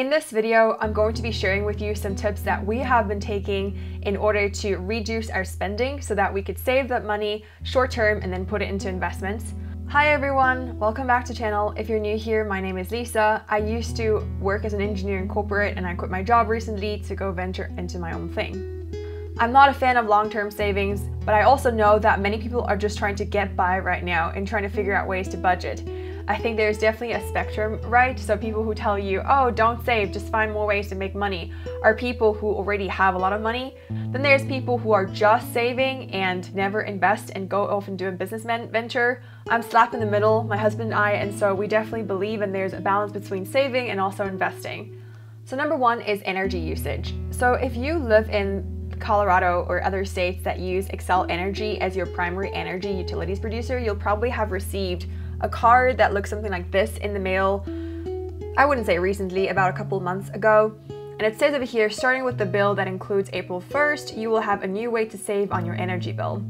In this video, I'm going to be sharing with you some tips that we have been taking in order to reduce our spending so that we could save that money short term and then put it into investments. Hi everyone, welcome back to the channel. If you're new here, my name is Lisa. I used to work as an engineer in corporate and I quit my job recently to go venture into my own thing. I'm not a fan of long-term savings, but I also know that many people are just trying to get by right now and trying to figure out ways to budget. I think there's definitely a spectrum, right? So people who tell you, oh, don't save, just find more ways to make money, are people who already have a lot of money. Then there's people who are just saving and never invest and go off and do a business venture. I'm slap in the middle, my husband and I, and so we definitely believe in there's a balance between saving and also investing. So number one is energy usage. So if you live in Colorado or other states that use Xcel Energy as your primary energy utilities producer, you'll probably have received a card that looks something like this in the mail, I wouldn't say recently, about a couple months ago. And it says over here, starting with the bill that includes April 1st, you will have a new way to save on your energy bill.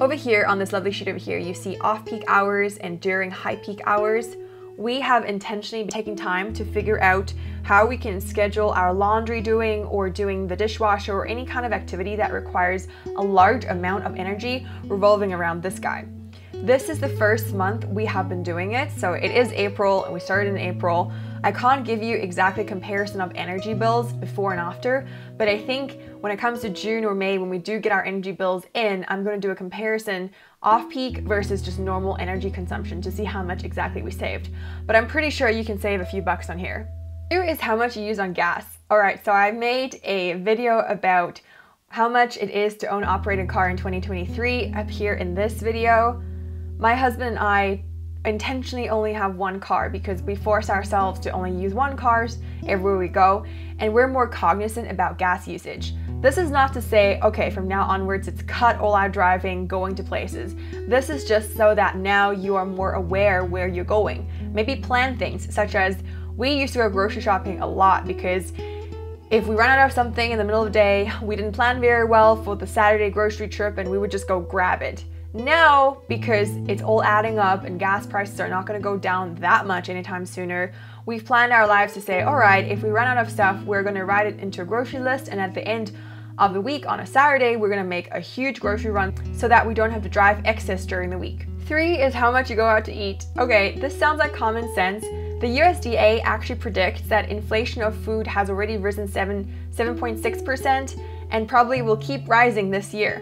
Over here on this lovely sheet over here, you see off-peak hours and during high-peak hours. We have intentionally been taking time to figure out how we can schedule our laundry doing or doing the dishwasher or any kind of activity that requires a large amount of energy revolving around this guy. This is the first month we have been doing it, so it is April and we started in April. I can't give you exactly comparison of energy bills before and after, but I think when it comes to June or May, when we do get our energy bills in, I'm going to do a comparison off-peak versus just normal energy consumption to see how much exactly we saved. But I'm pretty sure you can save a few bucks on here. Here is how much you use on gas. Alright, so I made a video about how much it is to own and operate a car in 2023 up here in this video. My husband and I intentionally only have one car because we force ourselves to only use one car everywhere we go, and we're more cognizant about gas usage. This is not to say, okay, from now onwards it's cut all our driving, going to places. This is just so that now you are more aware where you're going. Maybe plan things such as, we used to go grocery shopping a lot because if we ran out of something in the middle of the day, we didn't plan very well for the Saturday grocery trip and we would just go grab it. Now, because it's all adding up and gas prices are not going to go down that much anytime sooner, we've planned our lives to say, all right, if we run out of stuff, we're going to write it into a grocery list, and at the end of the week on a Saturday, we're going to make a huge grocery run so that we don't have to drive excess during the week. 3 is how much you go out to eat. Okay, this sounds like common sense. The USDA actually predicts that inflation of food has already risen 7.6% and probably will keep rising this year.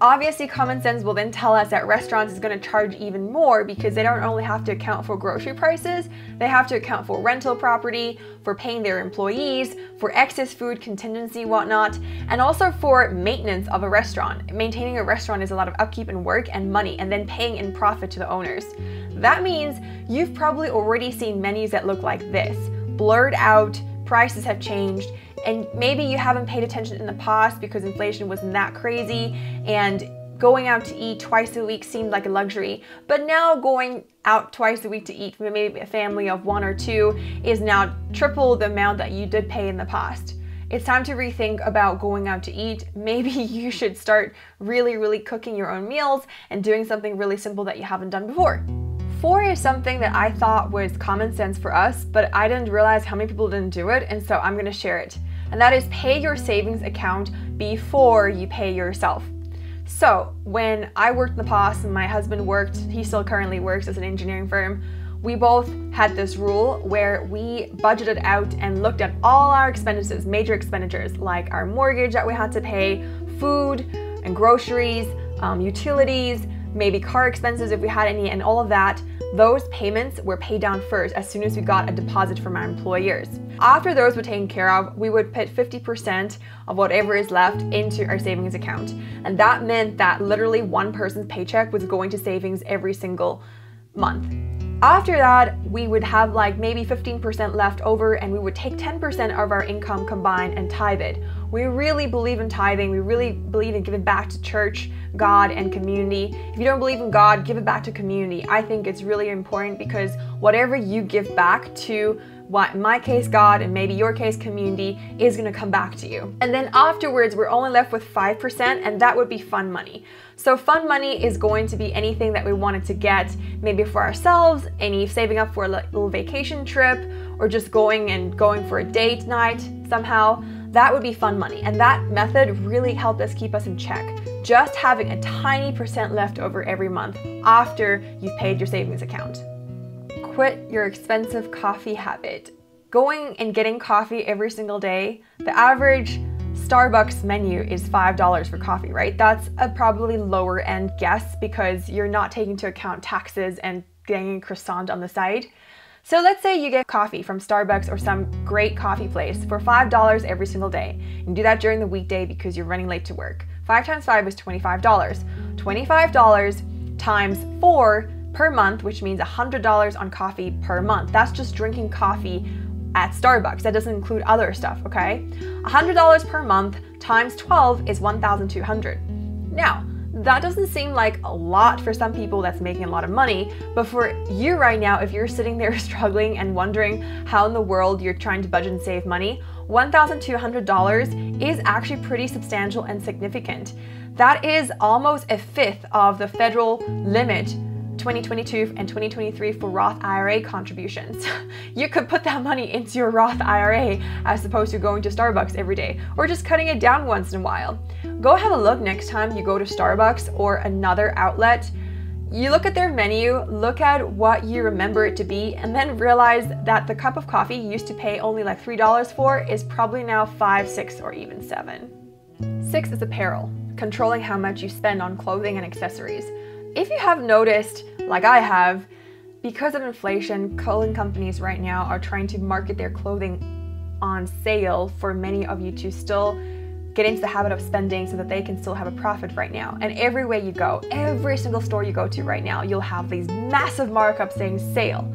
Obviously, common sense will then tell us that restaurants is going to charge even more because they don't only have to account for grocery prices, they have to account for rental property, for paying their employees, for excess food contingency, whatnot, and also for maintenance of a restaurant. Maintaining a restaurant is a lot of upkeep and work and money, and then paying in profit to the owners. That means you've probably already seen menus that look like this, blurred out, prices have changed, and maybe you haven't paid attention in the past because inflation wasn't that crazy and going out to eat twice a week seemed like a luxury, but now going out twice a week to eat for maybe a family of one or two is now triple the amount that you did pay in the past. It's time to rethink about going out to eat. Maybe you should start really cooking your own meals and doing something really simple that you haven't done before. 4 is something that I thought was common sense for us, but I didn't realize how many people didn't do it, and so I'm going to share it. And that is pay your savings account before you pay yourself. So when I worked in the past and my husband worked, he still currently works as an engineering firm, we both had this rule where we budgeted out and looked at all our expenses, major expenditures like our mortgage that we had to pay, food and groceries, utilities, maybe car expenses if we had any, and all of that. Those payments were paid down first as soon as we got a deposit from our employers. After those were taken care of, we would put 50% of whatever is left into our savings account. And that meant that literally one person's paycheck was going to savings every single month. After that, we would have like maybe 15% left over, and we would take 10% of our income combined and tithe it. We really believe in tithing. We really believe in giving back to church, God, and community. If you don't believe in God, give it back to community. I think it's really important because whatever you give back to, what in my case, God, and maybe your case, community, is going to come back to you. And then afterwards, we're only left with 5%, and that would be fun money. So fun money is going to be anything that we wanted to get, maybe for ourselves, any saving up for a little vacation trip, or just going for a date night somehow, that would be fun money. And that method really helped us keep us in check. Just having a tiny percent left over every month after you've paid your savings account. Quit your expensive coffee habit. Going and getting coffee every single day, the average Starbucks menu is $5 for coffee, right? That's a probably lower end guess because you're not taking into account taxes and getting a croissant on the side. So let's say you get coffee from Starbucks or some great coffee place for $5 every single day. And do that during the weekday because you're running late to work. 5 times 5 is $25. $25 times 4 per month, which means $100 on coffee per month. That's just drinking coffee at Starbucks. That doesn't include other stuff, okay? $100 per month times 12 is $1,200. Now, that doesn't seem like a lot for some people that's making a lot of money, but for you right now, if you're sitting there struggling and wondering how in the world you're trying to budget and save money, $1,200 is actually pretty substantial and significant. That is almost a fifth of the federal limit 2022 and 2023 for Roth IRA contributions. You could put that money into your Roth IRA as opposed to going to Starbucks every day or just cutting it down once in a while. Go have a look next time you go to Starbucks or another outlet. You look at their menu, look at what you remember it to be, and then realize that the cup of coffee you used to pay only like $3 for is probably now $5, $6, or even $7. 6 is apparel, controlling how much you spend on clothing and accessories. If you have noticed, like I have, because of inflation, clothing companies right now are trying to market their clothing on sale for many of you to still get into the habit of spending so that they can still have a profit right now. And everywhere you go, every single store you go to right now, you'll have these massive markups saying sale.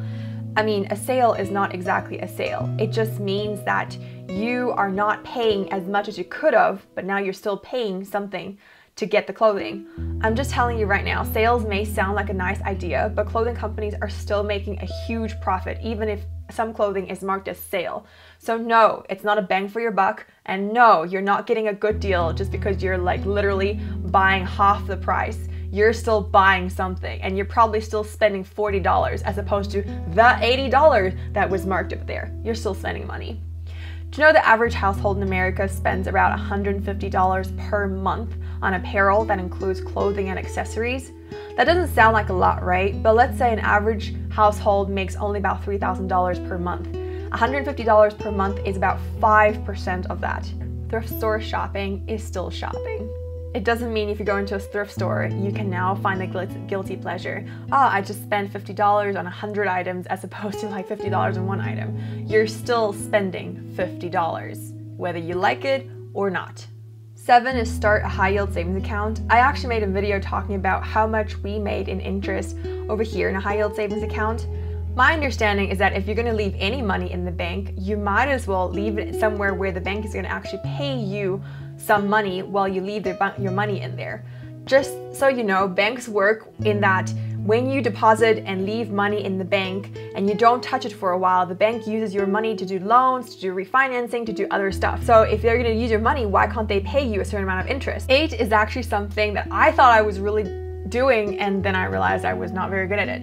I mean, a sale is not exactly a sale. It just means that you are not paying as much as you could have, but now you're still paying something to get the clothing. I'm just telling you right now, sales may sound like a nice idea, but clothing companies are still making a huge profit, even if some clothing is marked as sale. So no, it's not a bang for your buck, and no, you're not getting a good deal just because you're like literally buying half the price. You're still buying something, and you're probably still spending $40 as opposed to the $80 that was marked up there. You're still spending money. Do you know the average household in America spends about $150 per month on apparel that includes clothing and accessories? That doesn't sound like a lot, right? But let's say an average household makes only about $3,000 per month. $150 per month is about 5% of that. Thrift store shopping is still shopping. It doesn't mean if you go into a thrift store, you can now find the guilty pleasure. Ah, I just spent $50 on 100 items as opposed to like $50 on one item. You're still spending $50, whether you like it or not. 7 is start a high yield savings account. I actually made a video talking about how much we made in interest over here in a high yield savings account. My understanding is that if you're going to leave any money in the bank, you might as well leave it somewhere where the bank is going to actually pay you some money while you leave your money in there. Just so you know, banks work in that when you deposit and leave money in the bank and you don't touch it for a while, the bank uses your money to do loans, to do refinancing, to do other stuff. So if they're going to use your money, why can't they pay you a certain amount of interest? 8 is actually something that I thought I was really doing, and then I realized I was not very good at it.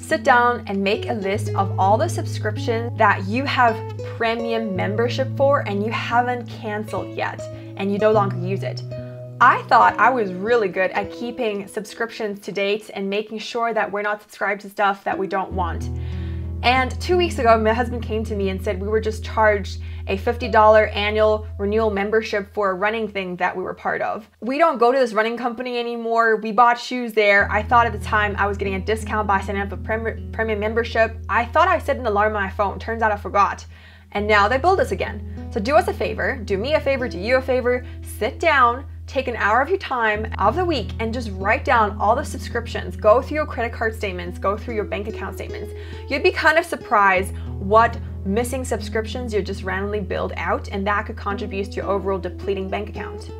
Sit down and make a list of all the subscriptions that you have premium membership for and you haven't canceled yet and you no longer use it. I thought I was really good at keeping subscriptions to date and making sure that we're not subscribed to stuff that we don't want. And 2 weeks ago, my husband came to me and said we were just charged a $50 annual renewal membership for a running thing that we were part of. We don't go to this running company anymore. We bought shoes there. I thought at the time I was getting a discount by signing up for premium membership. I thought I set an alarm on my phone. Turns out I forgot. And now they billed us again. So do us a favor, do me a favor, do you a favor, sit down, take an hour of your time of the week and just write down all the subscriptions, go through your credit card statements, go through your bank account statements. You'd be kind of surprised what missing subscriptions you're just randomly billed out, and that could contribute to your overall depleting bank account.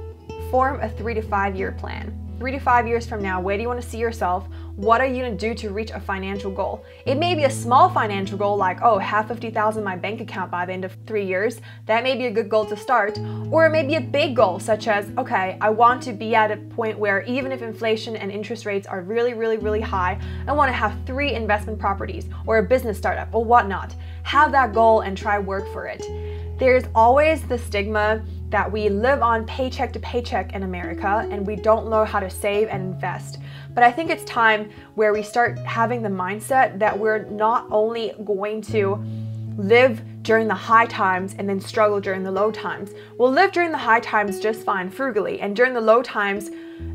Form a 3 to 5 year plan. 3 to 5 years from now, where do you want to see yourself? What are you going to do to reach a financial goal? It may be a small financial goal like, oh, have $50,000 in my bank account by the end of 3 years. That may be a good goal to start. Or it may be a big goal such as, okay, I want to be at a point where even if inflation and interest rates are really, really, really high, I want to have 3 investment properties or a business startup or whatnot. have that goal and try work for it. There's always the stigma that we live on paycheck to paycheck in America and we don't know how to save and invest. But I think it's time where we start having the mindset that we're not only going to live during the high times and then struggle during the low times. We'll live during the high times just fine frugally, and during the low times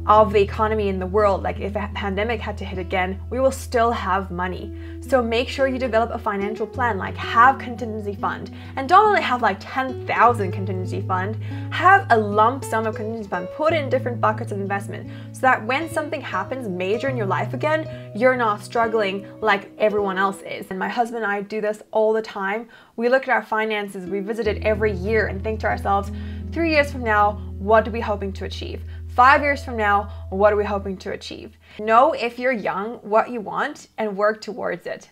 of the economy in the world, like if a pandemic had to hit again, we will still have money. So make sure you develop a financial plan, like have contingency fund, and don't only have like 10,000 contingency fund, have a lump sum of contingency fund, put in different buckets of investment so that when something happens major in your life again, you're not struggling like everyone else is. And my husband and I do this all the time. We look at our finances, we visit it every year and think to ourselves, 3 years from now, what are we hoping to achieve? 5 years from now, what are we hoping to achieve? Know if you're young what you want and work towards it.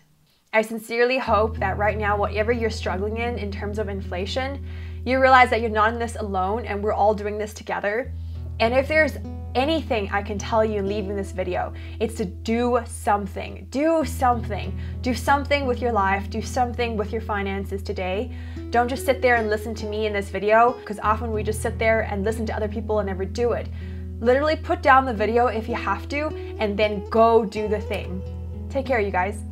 I sincerely hope that right now, whatever you're struggling in terms of inflation, you realize that you're not in this alone and we're all doing this together. And if there's anything I can tell you leaving this video, it's to do something. Do something. Do something with your life. Do something with your finances today. Don't just sit there and listen to me in this video, because often we just sit there and listen to other people and never do it. Literally put down the video if you have to, and then go do the thing. Take care, you guys.